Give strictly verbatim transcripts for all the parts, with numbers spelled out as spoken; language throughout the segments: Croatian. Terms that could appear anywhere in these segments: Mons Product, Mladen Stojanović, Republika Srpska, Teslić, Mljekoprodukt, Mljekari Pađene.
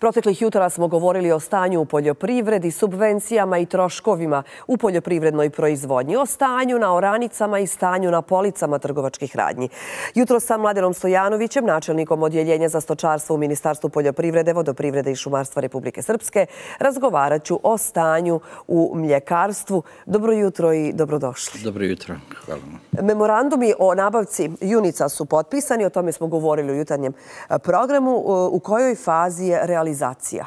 Proteklih jutara smo govorili o stanju u poljoprivredi, subvencijama i troškovima u poljoprivrednoj proizvodnji, o stanju na oranicama i stanju na policama trgovačkih radnji. Jutros sa Mladenom Stojanovićem, načelnikom Odjeljenja za stočarstvo u Ministarstvu poljoprivrede, vodoprivrede i šumarstva Republike Srpske, razgovarat ću o stanju u mljekarstvu. Dobro jutro i dobrodošli. Dobro jutro, hvala vam. Memorandumi o nabavci junica su potpisani, o tome smo govorili u jutarnjem programu. U kojoj fazi je realizacija?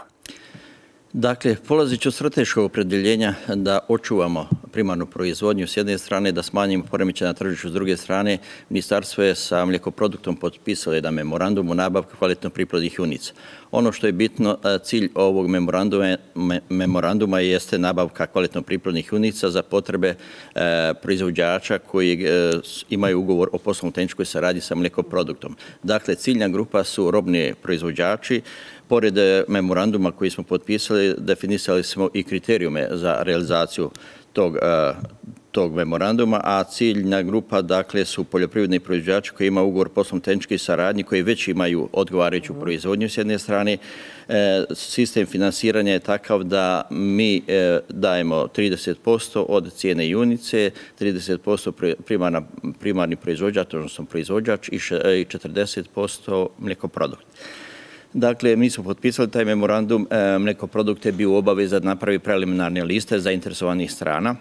Dakle, polazit ću strateškog opredeljenja da očuvamo primarnu proizvodnju s jedne strane, da smanjimo poremećaja na tržištu s druge strane. Ministarstvo je sa Mljekoproduktom potpisalo jedan memorandum o nabavku kvalitetno priplodnih junica. Ono što je bitno, cilj ovog memoranduma, memoranduma jeste nabavka kvalitetno priplodnih junica za potrebe e, proizvođača koji e, imaju ugovor o poslovno-tehničkoj saradnji sa Mljekoproduktom. Dakle, ciljna grupa su robni proizvođači. Pored memoranduma koji smo potpisali, definisali smo i kriterijume za realizaciju tog, tog memoranduma, a ciljna grupa dakle, su poljoprivredni proizvođači koji imaju ugovor poslovno-tehničke saradnje, koji već imaju odgovarajuću proizvodnju s jedne strane. E, sistem finansiranja je takav da mi e, dajemo trideset posto od cijene junice, trideset posto primarna, primarni proizvođač, odnosno proizvođač i četrdeset posto mljekoprodukt. Dakle, mi smo potpisali taj memorandum. Mljekoprodukt je bio obaveza da napravi preliminarne liste zainteresovanih strana.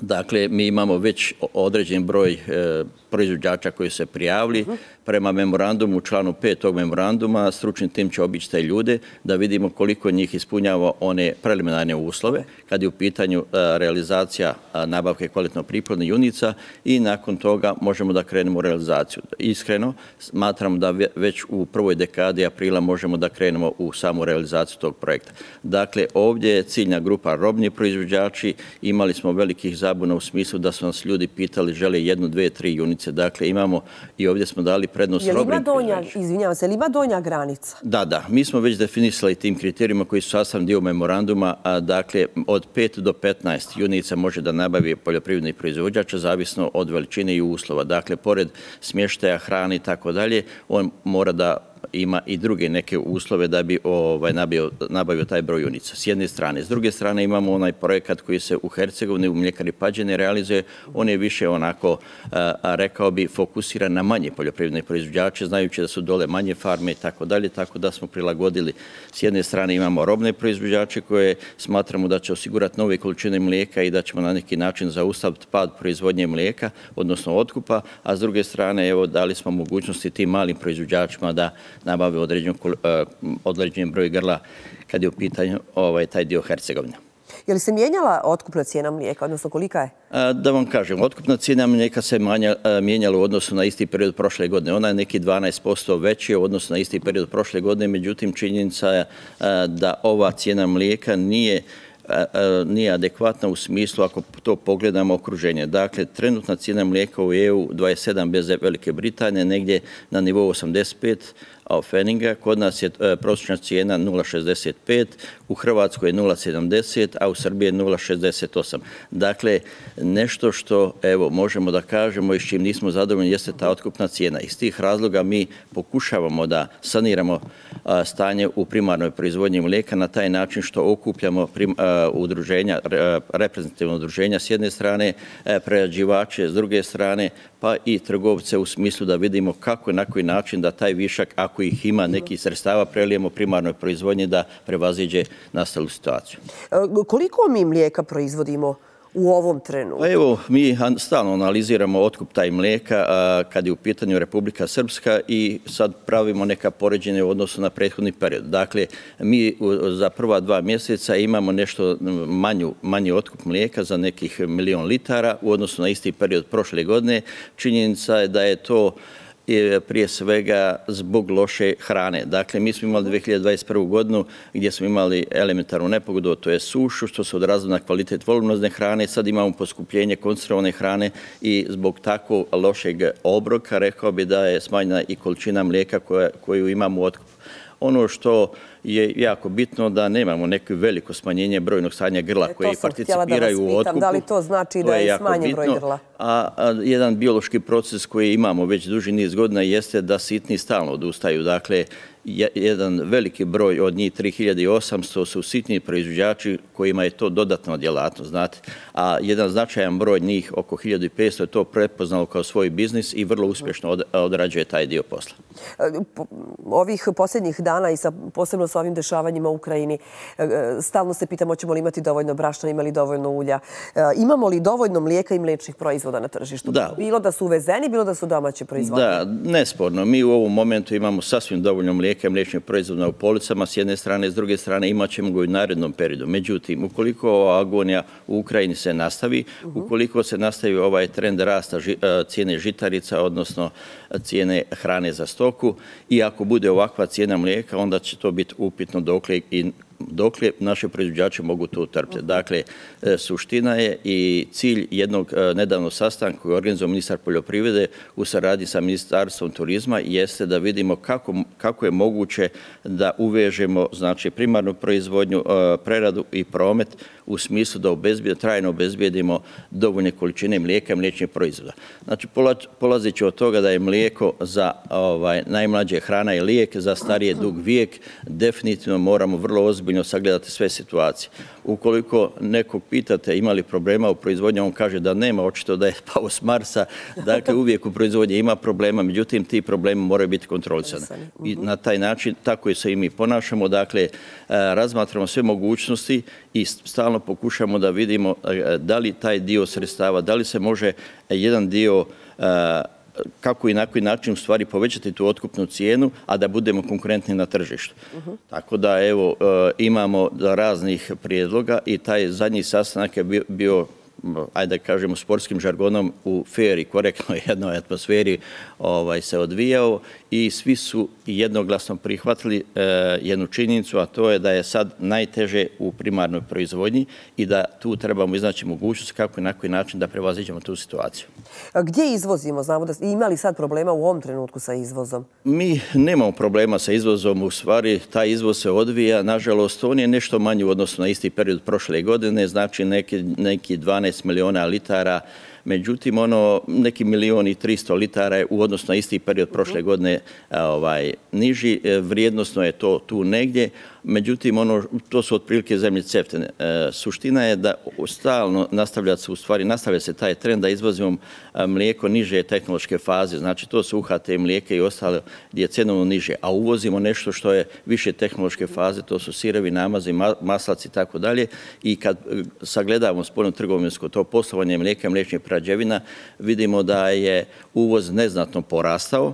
Dakle, mi imamo već određen broj e, proizvođača koji se prijavili. Prema memorandumu, članu pet tog memoranduma, stručni tim će obići te ljude da vidimo koliko njih ispunjava one preliminarne uslove kad je u pitanju a, realizacija a, nabavke kvalitetno priplodnih junica i nakon toga možemo da krenemo u realizaciju. Iskreno, smatram da već u prvoj dekadi aprila možemo da krenemo u samu realizaciju tog projekta. Dakle, ovdje je ciljna grupa robni proizvođači. Imali smo velikih zabuna u smislu da su nas ljudi pitali žele jednu, dve, tri junice. Dakle, imamo i ovdje smo dali prednost robnim proizvođačima. Izvinjavam se, je li ima donja granica? Da, da. Mi smo već definisali tim kriterijima koji su sastavni dio memoranduma. A, dakle, od pet do petnaest junica može da nabavi poljoprivredni proizvođač, zavisno od veličine i uslova. Dakle, pored smještaja, hrane i tako dalje, on mora da ima i druge neke uslove da bi ovaj, nabio, nabavio taj broj junica. S jedne strane. S druge strane imamo onaj projekat koji se u Hercegovini, u Mljekari Pađene realizuje. On je više onako, a, a, rekao bi, fokusiran na manje poljoprivredne proizvođače, znajući da su dole manje farme i tako dalje, tako da smo prilagodili. S jedne strane imamo robne proizvođače koje smatramo da će osigurati nove količine mlijeka i da ćemo na neki način zaustaviti pad proizvodnje mlijeka, odnosno otkupa, a s druge strane evo, dali smo mogućnosti tim malim proizvođačima da nabave određen broj grla kad je u pitanju ovaj, taj dio Hercegovina. Je li se mijenjala otkupna cijena mlijeka, odnosno kolika je? Da vam kažem, otkupna cijena mlijeka se mijenjala u odnosu na isti period prošle godine. Ona je neki dvanaest posto veći u odnosu na isti period prošle godine, međutim činjenica je da ova cijena mlijeka nije nije adekvatna u smislu ako to pogledamo okruženje. Dakle, trenutna cijena mlijeka u E U dvadeset sedam bez Velike Britanije negdje na nivou osamdeset pet feninga, kod nas je prosječna cijena nula šezdeset pet, u Hrvatskoj je nula sedamdeset, a u Srbiji je nula šezdeset osam. Dakle, nešto što evo, možemo da kažemo i s čim nismo zadovoljni jeste ta otkupna cijena. Iz tih razloga mi pokušavamo da saniramo stanje u primarnoj proizvodnji mlijeka na taj način što okupljamo udruženja, reprezentativno udruženja s jedne strane, prerađivače s druge strane, pa i trgovce u smislu da vidimo kako i na koji način da taj višak, ako ih ima nekih sredstava, prelijemo primarnoj proizvodnji da prevaziđe nastalu situaciju. Koliko mi mlijeka proizvodimo u ovom trenutku? Evo, mi stalno analiziramo otkup taj mlijeka kad je u pitanju Republika Srpska i sad pravimo neka poređenja u odnosu na prethodni period. Dakle, mi za prva dva mjeseca imamo nešto manju, manji otkup mlijeka za nekih milion litara u odnosu na isti period prošle godine. Činjenica je da je to prije svega zbog loše hrane. Dakle, mi smo imali dve hiljade dvadeset prvu godinu gdje smo imali elementarnu nepogodu, to je sušu, što se odrazilo na kvalitet volumnozne hrane. Sad imamo poskupljenje koncentrovane hrane i zbog tako lošeg obroka rekao bi da je smanjena i količina mlijeka koja, koju imamo u otkupu. Ono što je jako bitno da nemamo neko veliko smanjenje brojnog stanja grla e, koji participiraju u otkupu. Da li to znači to da je, je smanjen broj grla? a jedan biološki proces koji imamo već duži niz godina jeste da sitni stalno odustaju. Dakle, jedan veliki broj od njih, tri hiljade osamsto, su sitni proizvođači kojima je to dodatna djelatnost, znate. A jedan značajan broj njih, oko hiljadu i petsto, je to prepoznalo kao svoj biznis i vrlo uspješno odrađuje taj dio posla. Ovih posljednjih dana i posebno sa ovim dešavanjima u Ukrajini, stalno se pitamo hoćemo li imati dovoljno brašna, imali dovoljno ulja, imamo li dovoljno mlijeka i mliječnih proizvoda na tržištu? Bilo da su uvezeni, bilo da su domaći proizvodi. Da, nesporno. Mi u ovom momentu imamo sasvim dovoljno mlijeka i mliječnih proizvoda u policama s jedne strane, s druge strane imat ćemo ga u narednom periodu. Međutim, ukoliko ova agonija u Ukrajini se nastavi, ukoliko se nastavi ovaj trend rasta cijene žitarica, odnosno cijene hrane za stoku, i ako bude ovakva cijena mlijeka, onda će to biti upitno dokle i dokle naše proizvođače mogu to utrpiti. Dakle, suština je i cilj jednog nedavnog sastanka koji je organizovao ministar poljoprivrede u saradnji sa Ministarstvom turizma jeste da vidimo kako, kako je moguće da uvežemo, znači, primarnu proizvodnju, preradu i promet u smislu da obezbijemo, trajno obezbijedimo dovoljne količine mlijeka i mliječnih proizvoda. Znači, polazeći od toga da je mlijeko za ovaj, najmlađe hrana i lijek, za starije dug vijek, definitivno moramo vrlo ozbiljno biljno sagledati sve situacije. Ukoliko nekog pitate ima li problema u proizvodnji, on kaže da nema, očito da je pao s Marsa. Dakle, uvijek u proizvodnji ima problema, međutim, ti problemi moraju biti kontrolisani. I na taj način, tako se i mi ponašamo, dakle, razmatramo sve mogućnosti i stalno pokušamo da vidimo da li taj dio sredstava, da li se može jedan dio kako i na koji način u stvari povećati tu otkupnu cijenu, a da budemo konkurentni na tržištu. Uh-huh. Tako da, evo, imamo raznih prijedloga i taj zadnji sastanak je bio, ajde da kažemo sportskim žargonom, u fair i korektnoj jednoj atmosferi ovaj, se odvijao i svi su jednoglasno prihvatili eh, jednu činjenicu, a to je da je sad najteže u primarnoj proizvodnji i da tu trebamo iznaći mogućnost kako i na koji način da prevaziđemo tu situaciju. A gdje izvozimo? Znamo da ima li sad problema u ovom trenutku sa izvozom? Mi nemamo problema sa izvozom, u stvari taj izvoz se odvija. Nažalost, on je nešto manji u odnosu na isti period prošle godine, znači neki, neki dvanaest miliona litara, međutim, ono, neki milion i tristo litara je u odnosu na isti period prošle godine ovaj, niži, vrijednosno je to tu negdje, međutim, ono, to su otprilike zemlje ceftene. E, suština je da stalno nastavlja se, u stvari, nastavlja se taj trend da izvozimo mlijeko niže tehnološke faze, znači to su U H T mlijeke i ostale gdje je cenovno niže, a uvozimo nešto što je više tehnološke faze, to su sirevi, namazi, maslaci i tako dalje, i kad sagledavamo spoljno trgovinsko to poslovanje mlijeka i mliječnih prerađevina, vidimo da je uvoz neznatno porastao,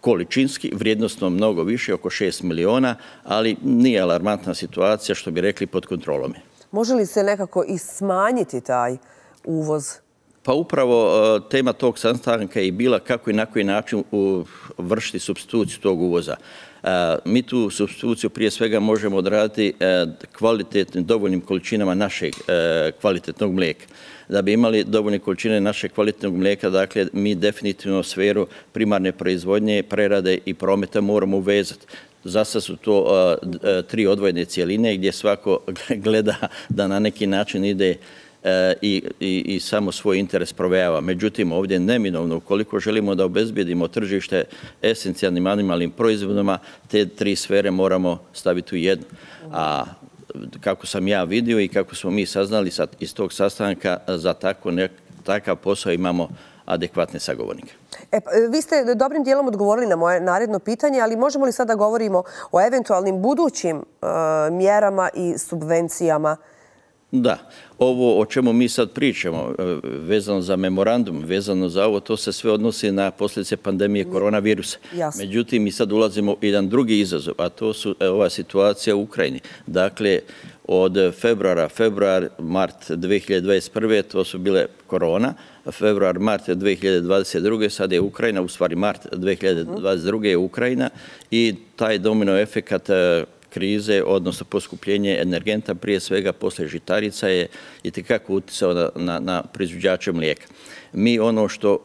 količinski, vrijednostno mnogo više, oko šest miliona, ali nije alarmantna situacija, što bi rekli, pod kontrolom je. Može li se nekako i smanjiti taj uvoz? Pa upravo tema tog sastanka je bila kako i na koji način vršiti supstituciju tog uvoza. Mi tu supstituciju prije svega možemo odraditi kvalitetnim, dovoljnim količinama našeg kvalitetnog mlijeka. Da bi imali dovoljne količine našeg kvalitetnog mlijeka, dakle, mi definitivno sferu primarne proizvodnje, prerade i prometa moramo uvezati. Zasad su to uh, tri odvojene cijeline gdje svako gleda da na neki način ide uh, i, i, i samo svoj interes provejava. Međutim, ovdje neminovno, ukoliko želimo da obezbijedimo tržište esencijalnim animalnim proizvodima, te tri sfere moramo staviti u jednu. A kako sam ja vidio i kako smo mi saznali iz tog sastanka, za tako nek, takav posao imamo adekvatne sagovornike. E, vi ste dobrim dijelom odgovorili na moje naredno pitanje, ali možemo li sada govorimo o eventualnim budućim e, mjerama i subvencijama? Da, ovo o čemu mi sad pričamo, vezano za memorandum, vezano za ovo, to se sve odnosi na posljedice pandemije koronavirusa. Jasne. Međutim, mi sad ulazimo u jedan drugi izazov, a to su ova situacija u Ukrajini. Dakle, od februara, februar, mart dve hiljade dvadeset prve, to su bile korona, februar, mart dve hiljade dvadeset druge, sad je Ukrajina, u stvari mart dve hiljade dvadeset druge je Ukrajina, i taj domino efekat krize, odnosno poskupljenje energenta, prije svega posle žitarica, je itekako uticao na, na, na proizvođače mlijeka. Mi ono što uh,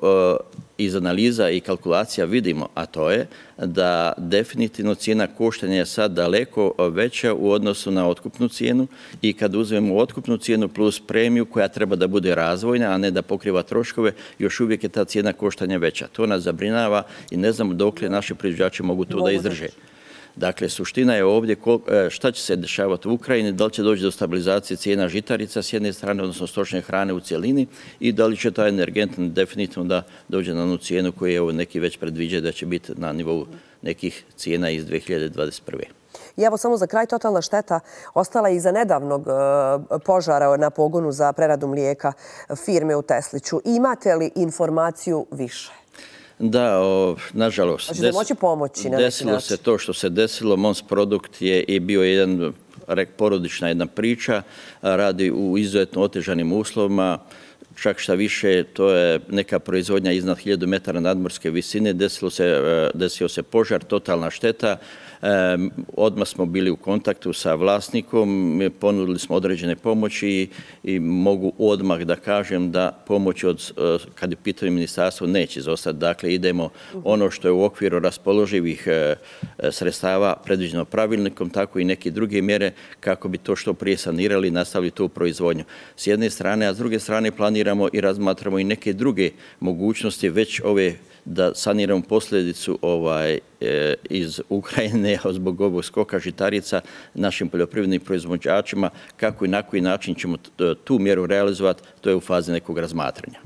iz analiza i kalkulacija vidimo, a to je da definitivno cijena koštanja je sad daleko veća u odnosu na otkupnu cijenu i kad uzmemo otkupnu cijenu plus premiju koja treba da bude razvojna, a ne da pokriva troškove, još uvijek je ta cijena koštanja veća. To nas zabrinjava i ne znamo dokle naši proizvođači mogu to da izdrže. Dakle, suština je ovdje šta će se dešavati u Ukrajini, da li će doći do stabilizacije cijena žitarica s jedne strane, odnosno stočne hrane u cijelini, i da li će taj energent definitivno da dođe na onu cijenu koju je neki već predviđa da će biti na nivou nekih cijena iz dve hiljade dvadeset prve. I evo samo za kraj, totalna šteta ostala je iza nedavnog požara na pogonu za preradu mlijeka firme u Tesliću. Imate li informaciju više? Da, nažalost, desilo se to što se desilo. Mons Product je bio jedan porodična jedna priča, radi u izuzetno otežanim uslovima, čak šta više, to je neka proizvodnja iznad hiljadu metara nadmorske visine, desio se požar, totalna šteta. Odmah smo bili u kontaktu sa vlasnikom, ponudili smo određene pomoći i mogu odmah da kažem da pomoć, kad je pitanje ministarstvo, neće izostati. Dakle, idemo ono što je u okviru raspoloživih sredstava predviđeno pravilnikom, tako i neke druge mjere kako bi to što prije sanirali i nastavili tu proizvodnju. S jedne strane, a s druge strane planiramo i razmatramo i neke druge mogućnosti, već ove da saniramo posljedicu ovaj, e, iz Ukrajine zbog ovog skoka žitarica našim poljoprivrednim proizvođačima, kako i na koji način ćemo tu mjeru realizovati, to je u fazi nekog razmatranja.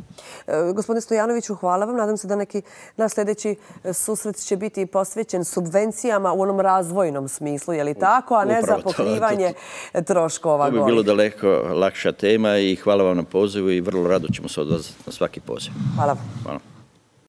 E, gospodine Stojanoviću, hvala vam. Nadam se da neki naš sljedeći susret će biti posvećen subvencijama u onom razvojnom smislu, je li tako, a ne upravo za pokrivanje to, to, troškova. To bi bilo daleko lakša tema i hvala vam na pozivu i vrlo rado ćemo se odazvati na svaki poziv. Hvala vam. Hvala.